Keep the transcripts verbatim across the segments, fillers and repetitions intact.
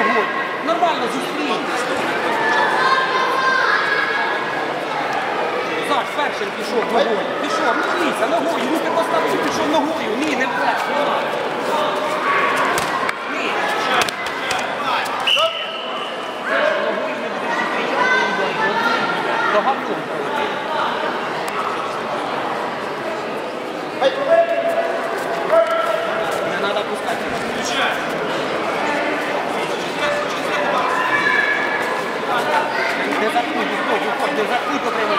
одного. Нормально зустрій. Саш, першим пішов ногою. Пішов, не бійся, ногою. Ну ти поставив, пішов ногою. Ні, не вперед. Ні. Ногою не будеш зустрічати. Догадку. Не треба пускати. Не закуй, не закуй, потрібно.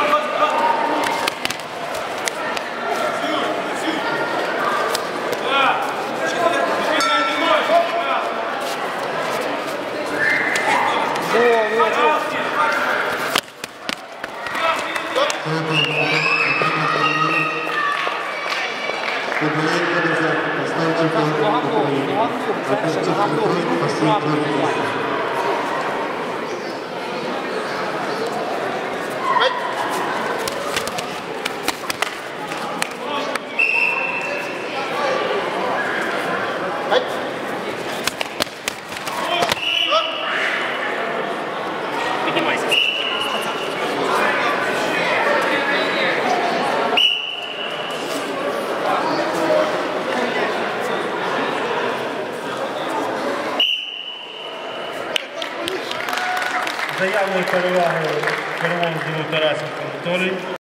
Заявною перевагою Червонцеву Тарасенко Анатолій.